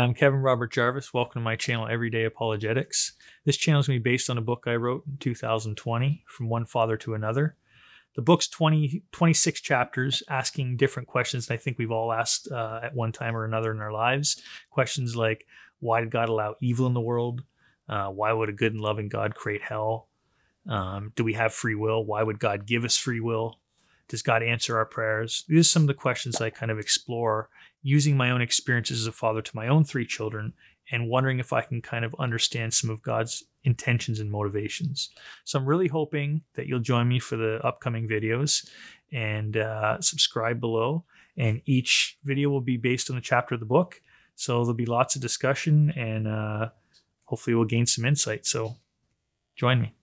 I'm Kevin Robert Jarvis. Welcome to my channel, Everyday Apologetics. This channel is going to be based on a book I wrote in 2020, From One Father to Another. The book's 26 chapters asking different questions that I think we've all asked at one time or another in our lives. Questions like, why did God allow evil in the world? Why would a good and loving God create hell? Do we have free will? Why would God give us free will? Does God answer our prayers? These are some of the questions I kind of explore using my own experiences as a father to my own three children and wondering if I can kind of understand some of God's intentions and motivations. So I'm really hoping that you'll join me for the upcoming videos and subscribe below. And each video will be based on the chapter of the book. So there'll be lots of discussion and hopefully we'll gain some insight. So join me.